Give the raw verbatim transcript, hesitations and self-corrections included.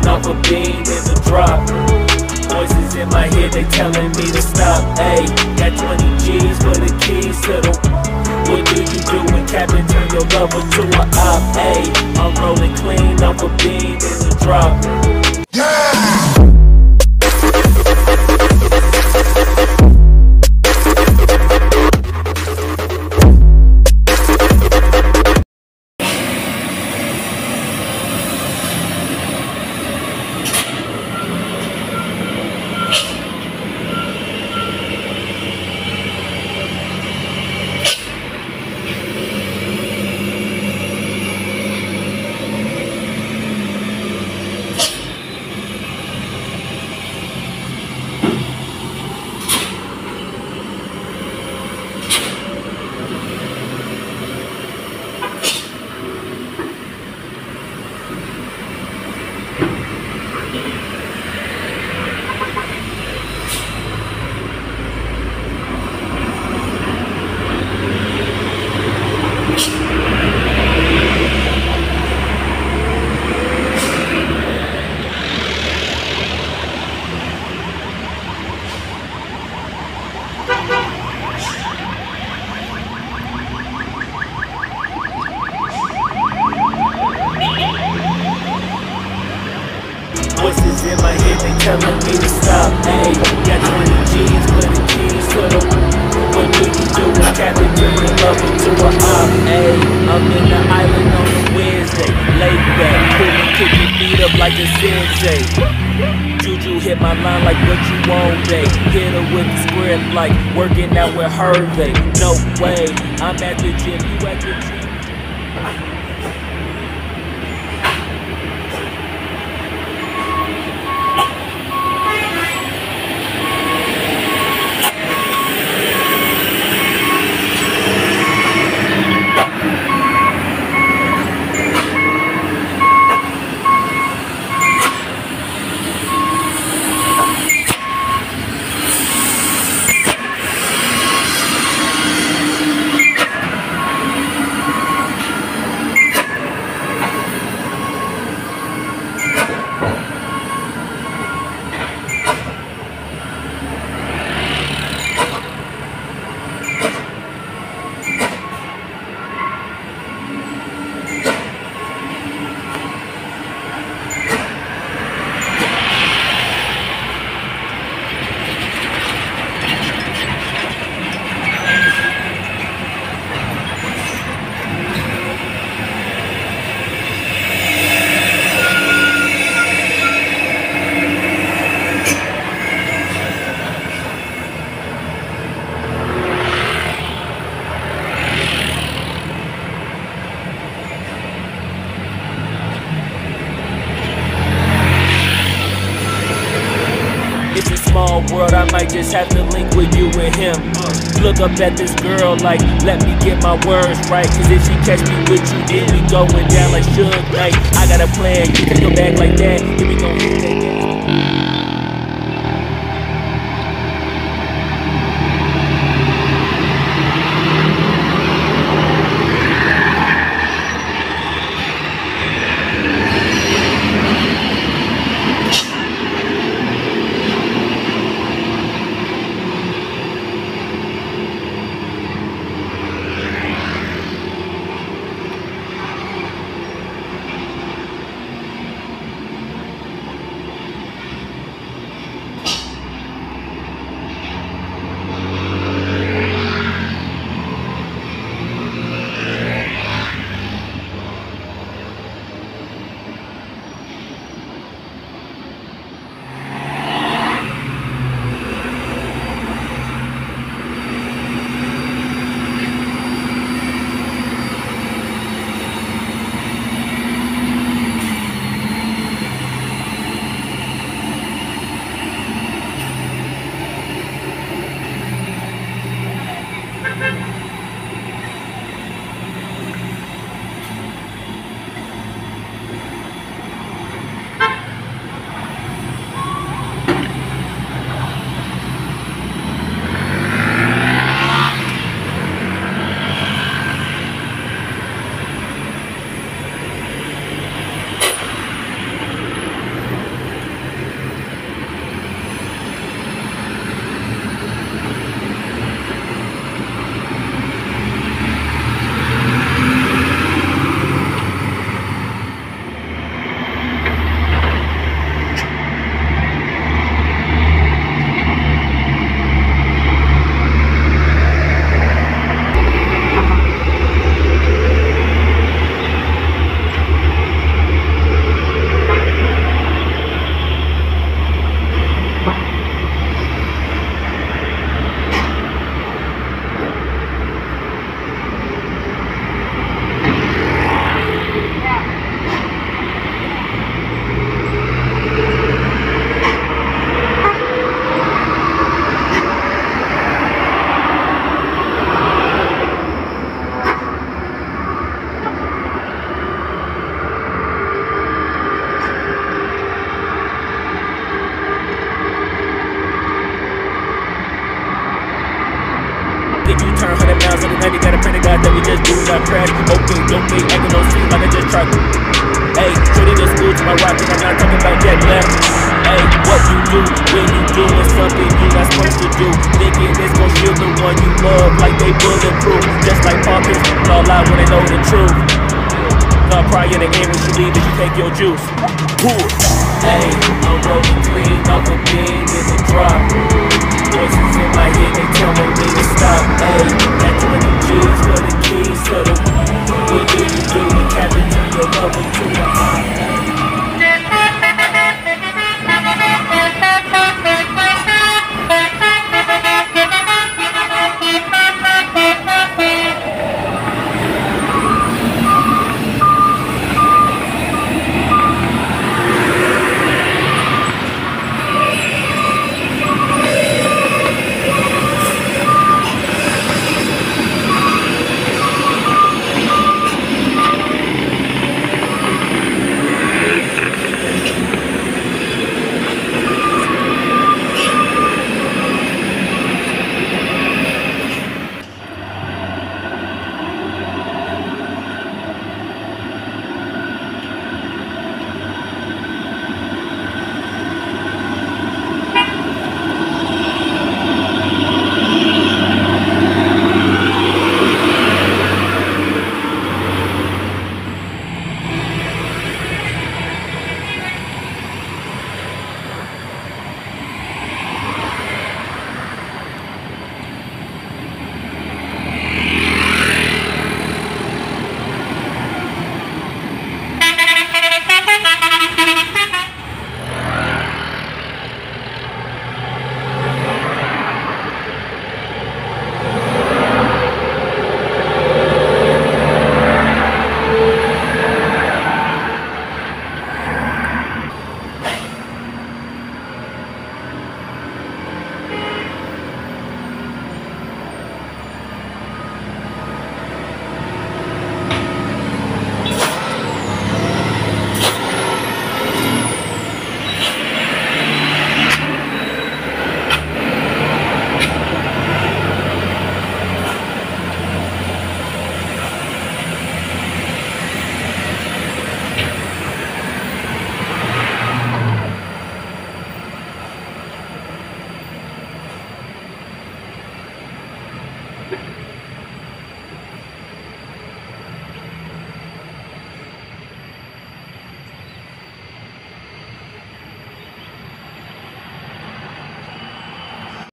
Living off a bean is a drop. Voices in my head, they telling me to stop. Ayy, got twenty G's for the keys to the. What do you do when Captain turn your lover to a op? Ayy, I'm rolling clean off a bean is a drop. Voices in my head, they telling me to stop. Ayy, got twenty G's for the keys to the. What do you do when Captain turns your lover to a op? Ayy, I'm in the island on a Wednesday, laid back, coolin', kick your feet up like a sensei. Juju hit my line like what you want, babe. Hit her with the script like working out with Hervey. No way, I'm at the gym, you at the gym. Small world, I might just have to link with you and him. Look up at this girl like, let me get my words right. Cause if she catch me with you, then we going down like Suge Knight. I got a plan, you can come back like that, then we gon' hit that. So tonight you gotta pray to God that we just do not crash. Okay, okay, I can no sleep, I can just try. Hey, straight into school to my rock, and I'm not talking about that left. Hey, what you do when you doing something you not supposed to do, thinking it's gonna shield the one you love like they bulletproof. Just like pockets, all out when they know the truth. Not prior to the game when you leave if you take your juice. Hey, I'm rolling clean off a bean in the drop. Voices in my head, they tell me to stop. Hey, that's what you do.